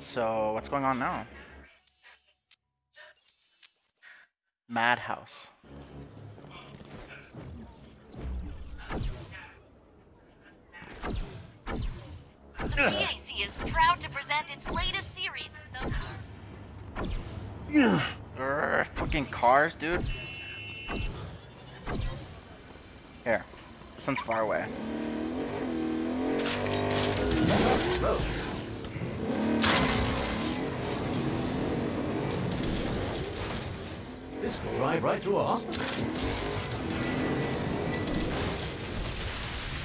So what's going on now? Madhouse. The PAC is proud to present its latest series. Fucking cars, dude. Here. This one's far away. Whoa. This will drive right through a hospital.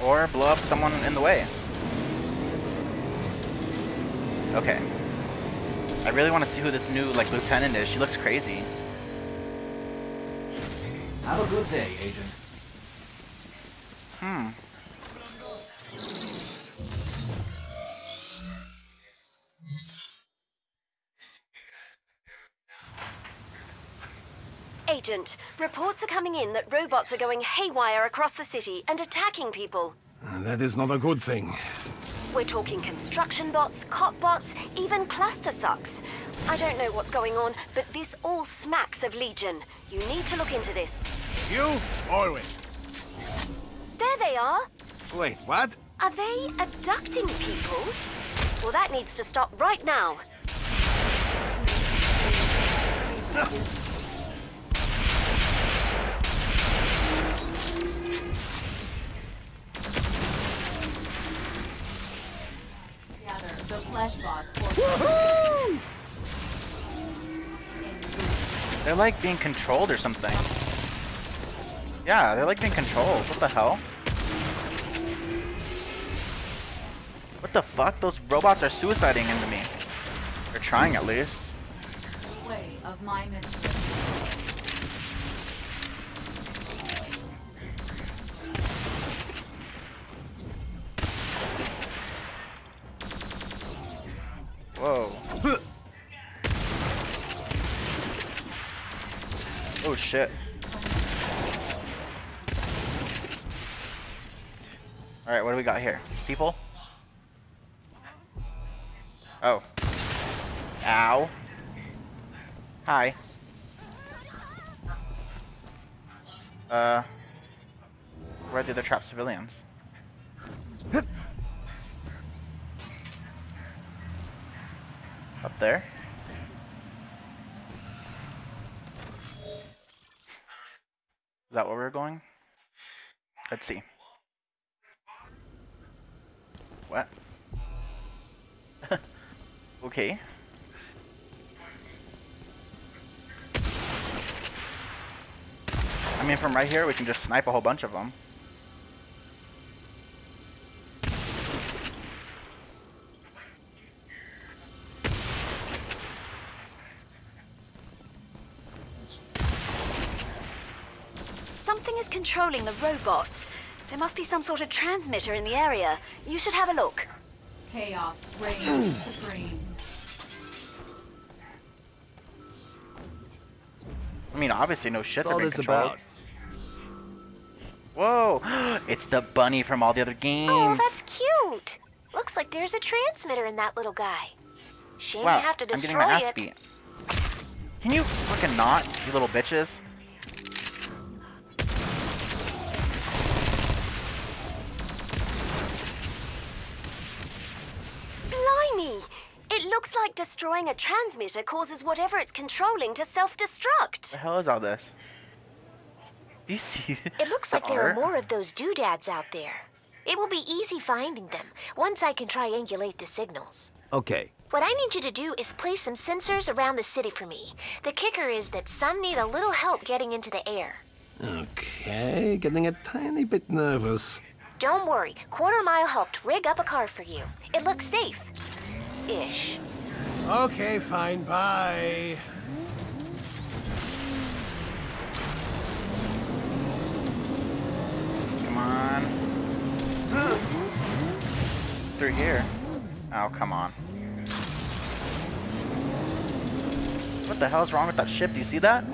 Or blow up someone in the way. Okay. I really want to see who this new, like, lieutenant is. She looks crazy. Have a good day, Agent. Hmm. Agent, reports are coming in that robots are going haywire across the city and attacking people. That is not a good thing. We're talking construction bots, cop bots, even cluster sucks. I don't know what's going on, but this all smacks of Legion. You need to look into this. You always. There they are. Wait, what? Are they abducting people? Well, that needs to stop right now. The flesh bots. Woohoo! They're like being controlled or something. Yeah, they're like being controlled. What the hell? What the fuck? Those robots are suiciding into me. They're trying, at least. Way of my mystery. Whoa. Oh shit. Alright, what do we got here? People? Oh. Ow. Hi. Where do they trap civilians? Up there. Is that where we're going? Let's see. What? Okay. I mean, from right here, we can just snipe a whole bunch of them. Controlling the robots. There must be some sort of transmitter in the area. You should have a look. Chaos rain. I mean, obviously, no shit. What's all this about? Whoa! It's the bunny from all the other games. Oh, that's cute. Looks like there's a transmitter in that little guy. Shame wow, you have to destroy I'm getting my ass beat. Can you fucking not, you little bitches? It looks like destroying a transmitter causes whatever it's controlling to self-destruct. The hell is all this? Do you see? It looks like there are more of those doodads out there. It will be easy finding them once I can triangulate the signals. Okay. What I need you to do is place some sensors around the city for me. The kicker is that some need a little help getting into the air. Okay, getting a tiny bit nervous. Don't worry, Quarter Mile helped rig up a car for you. It looks safe. Ish. Okay, fine, bye. Come on. Through here. Oh, come on. What the hell's wrong with that ship? Do you see that?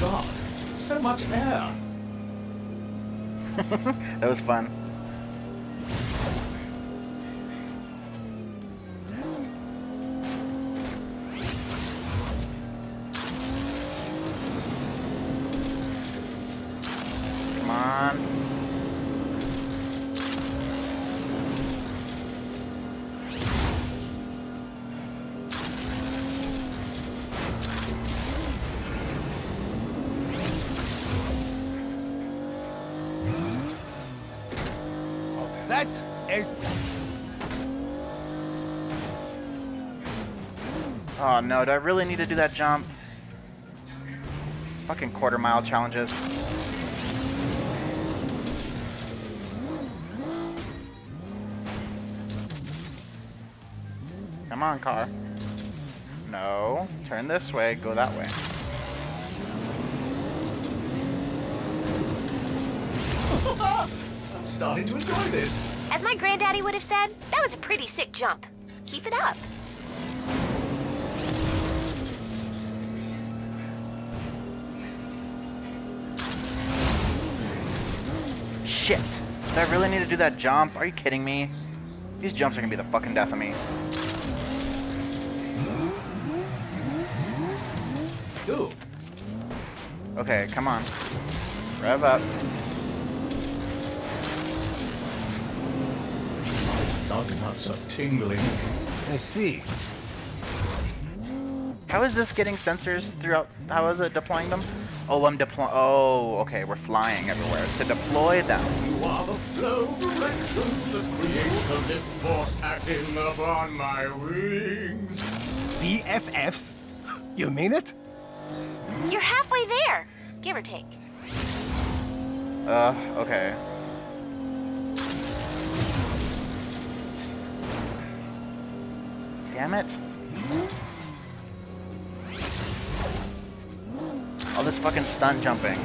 god, so much air! That was fun. Come on. That is... Oh no, do I really need to do that jump? Fucking quarter mile challenges. Come on, car. No, turn this way, go that way. I'm starting to enjoy this. As my granddaddy would have said, that was a pretty sick jump. Keep it up. Shit. Did I really need to do that jump? Are you kidding me? These jumps are gonna be the fucking death of me. Ooh. Okay, come on. Rev up. Dark nuts are tingling. I see. How is this getting sensors throughout? How is it deploying them? Oh, I'm deploying. Oh, okay, we're flying everywhere. To deploy them. You are the flow direction that creates the lift force acting upon my wings. BFFs? You mean it? You're halfway there, give or take. Okay. Damn it. All this fucking stunt jumping.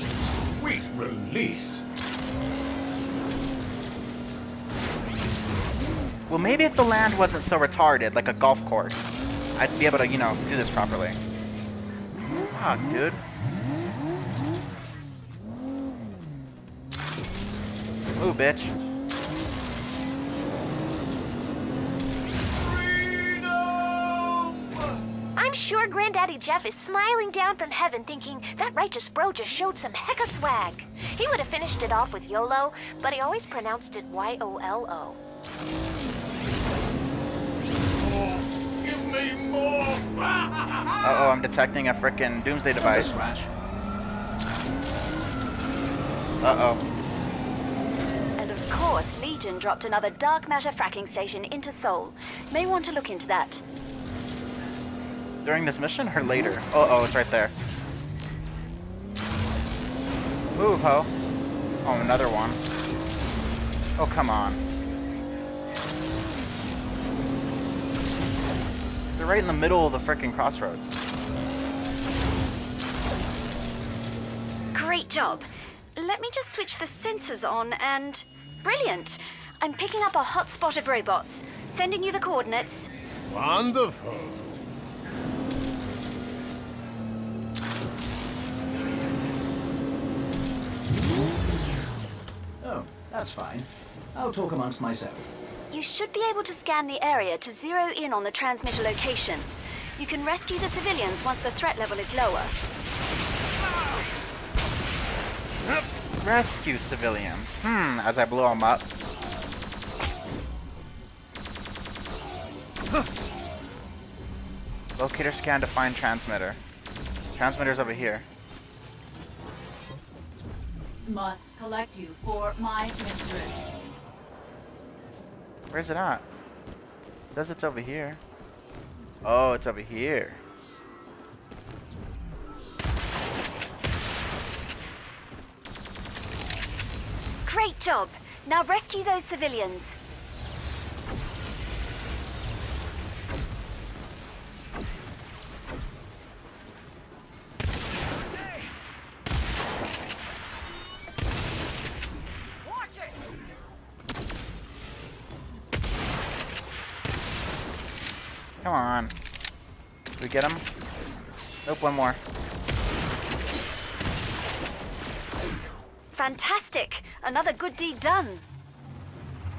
Sweet release. Well, maybe if the land wasn't so retarded, like a golf course, I'd be able to, you know, do this properly. Fuck, dude. Ooh, bitch. Freedom! I'm sure Granddaddy Jeff is smiling down from heaven thinking, that righteous bro just showed some heck of swag. He would have finished it off with YOLO, but he always pronounced it Y-O-L-O. Give me more! Uh-oh, I'm detecting a frickin' doomsday device. Uh-oh. And of course, Legion dropped another dark matter fracking station into Seoul. May want to look into that. During this mission or later? Uh-oh, it's right there. Move, ho. Oh, another one. Oh, come on. They're right in the middle of the frickin' crossroads. Great job. Let me just switch the sensors on and... Brilliant! I'm picking up a hot spot of robots. Sending you the coordinates. Wonderful. Oh, that's fine. I'll talk amongst myself. You should be able to scan the area to zero in on the transmitter locations. You can rescue the civilians once the threat level is lower. Rescue civilians. As I blow them up. Locator scan to find transmitter. Transmitter's over here. Must collect you for my mistress. Where's it at? It says it's over here. Oh, it's over here. Great job. Now rescue those civilians. Come on. Did we get him? Nope, one more. Fantastic! Another good deed done.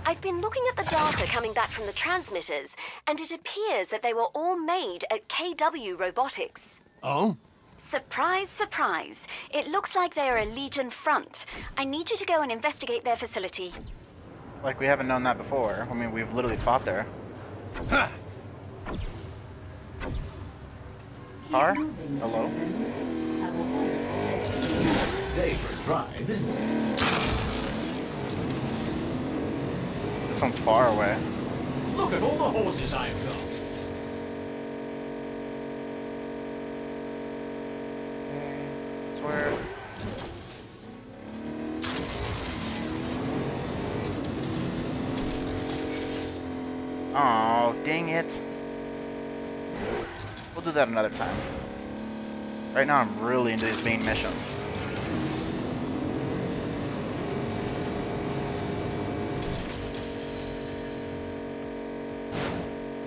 I've been looking at the data coming back from the transmitters, and it appears that they were all made at KW Robotics. Oh? Surprise, surprise. It looks like they're a Legion front. I need you to go and investigate their facility. Like, we haven't known that before. I mean, we've literally fought there. Huh. Car? Hello? Day for a drive, isn't it? This one's far away. Look at all the horses I've got. Okay, it's where... Oh, dang it. We'll do that another time. Right now I'm really into these main missions.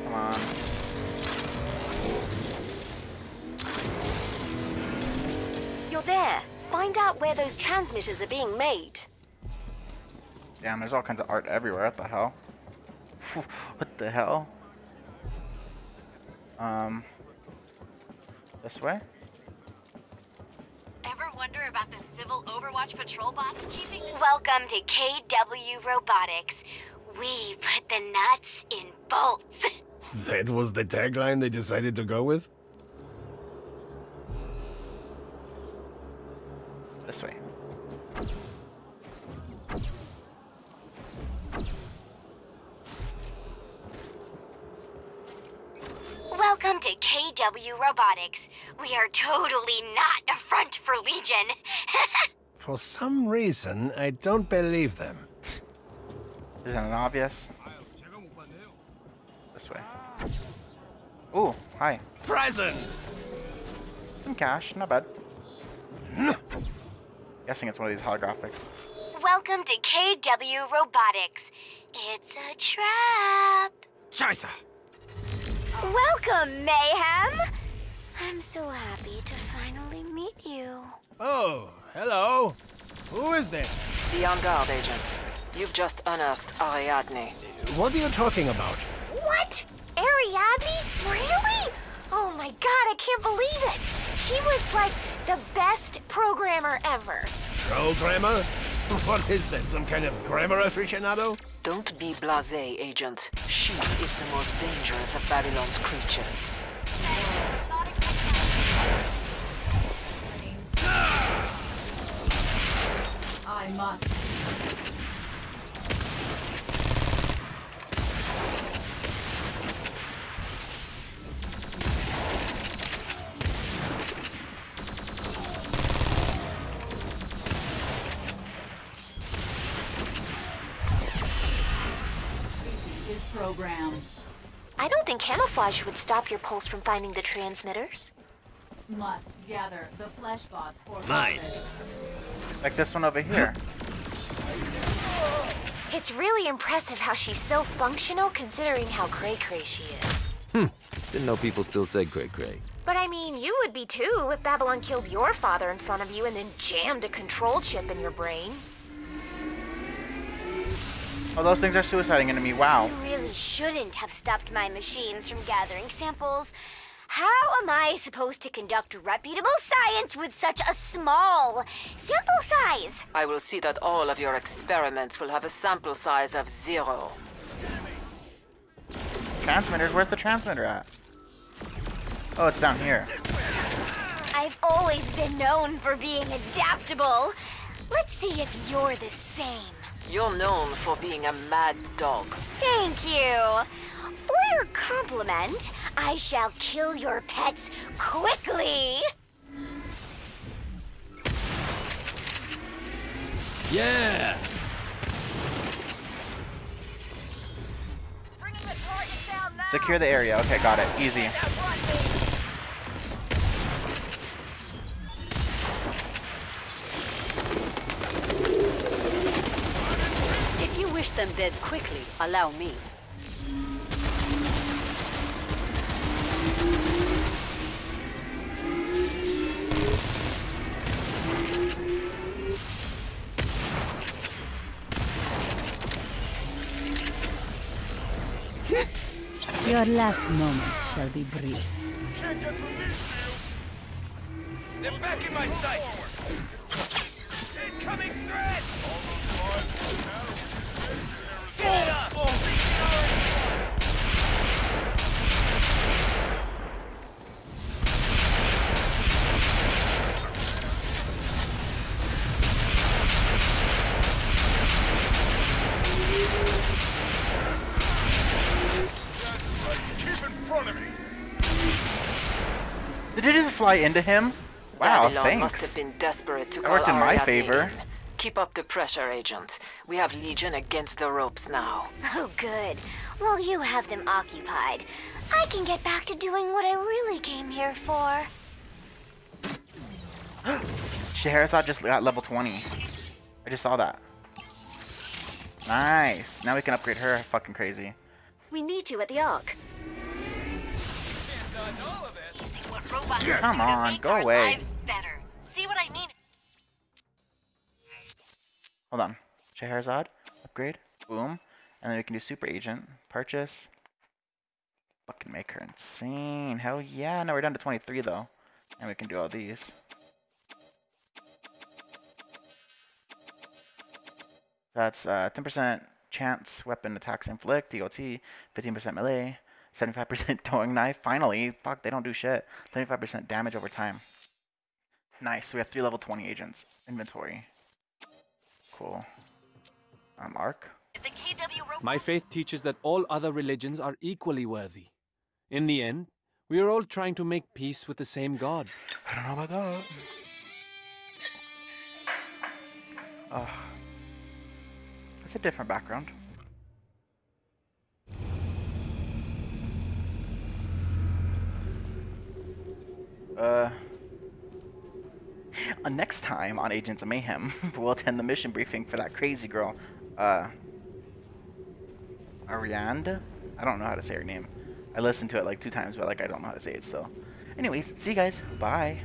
Come on. You're there. Find out where those transmitters are being made. Damn, there's all kinds of art everywhere. What the hell? What the hell? This way? Ever wonder about the civil Overwatch patrol bots keeping... Welcome to KW Robotics. We put the nuts in bolts. That was the tagline they decided to go with? This way. Welcome to KW Robotics. We are totally not a front for Legion. For some reason, I don't believe them. Isn't it obvious? This way. Ooh, hi. Presents! Some cash, not bad. Guessing it's one of these holographics. Welcome to KW Robotics. It's a trap. Scheiße! Welcome, Mayhem! I'm so happy to finally meet you. Oh, hello. Who is there? Be on guard, agents. You've just unearthed Ariadne. What are you talking about? What? Ariadne? Really? Oh my god, I can't believe it! She was like the best programmer ever. Programmer? What is that, some kind of grammar aficionado? Don't be blasé, Agent. She is the most dangerous of Babylon's creatures. I must. I don't think camouflage would stop your pulse from finding the transmitters. Must gather the flesh bots for nice. Like this one over here. It's really impressive how she's so functional considering how cray-cray she is. Hmm. Didn't know people still said cray-cray. But I mean, you would be too if Babylon killed your father in front of you and then jammed a control chip in your brain. Oh, those things are suiciding into me, wow. You really shouldn't have stopped my machines from gathering samples. How am I supposed to conduct reputable science with such a small sample size? I will see that all of your experiments will have a sample size of 0. Transmitters, where's the transmitter at? Oh, it's down here. I've always been known for being adaptable. Let's see if you're the same. You're known for being a mad dog. Thank you. For your compliment, I shall kill your pets quickly. Yeah! Secure the area. Okay, got it. Easy. Wish them dead quickly, allow me. Your last moments shall be brief. Can't get through these fields. They're back in my sight. Incoming threat. Get it up. Did it just fly into him? Wow, Babylon thanks. Must have been desperate to call Ariadne in my favor. Keep up the pressure, Agent. We have Legion against the ropes now. Oh, good. Well, you have them occupied. I can get back to doing what I really came here for. Scheherazade just got level 20. I just saw that. Nice. Now we can upgrade her. Fucking crazy. We need you at the Ark. Come on, go away. See what I mean? Hold on. Scheherazade, upgrade, boom. And then we can do Super Agent, purchase. Fucking make her insane. Hell yeah. No, we're down to 23 though. And we can do all these. That's 10% chance weapon attacks inflict, DLT, 15% melee. 75% throwing knife. Finally, fuck, they don't do shit. 75% damage over time. Nice. So we have 3 level 20 agents. Inventory. Cool. Arc. My faith teaches that all other religions are equally worthy. In the end, we are all trying to make peace with the same God. I don't know about that. That's a different background. Next time on Agents of Mayhem, we'll attend the mission briefing for that crazy girl, Ariadne? I don't know how to say her name. I listened to it like 2 times, but like I don't know how to say it still. Anyways, see you guys. Bye.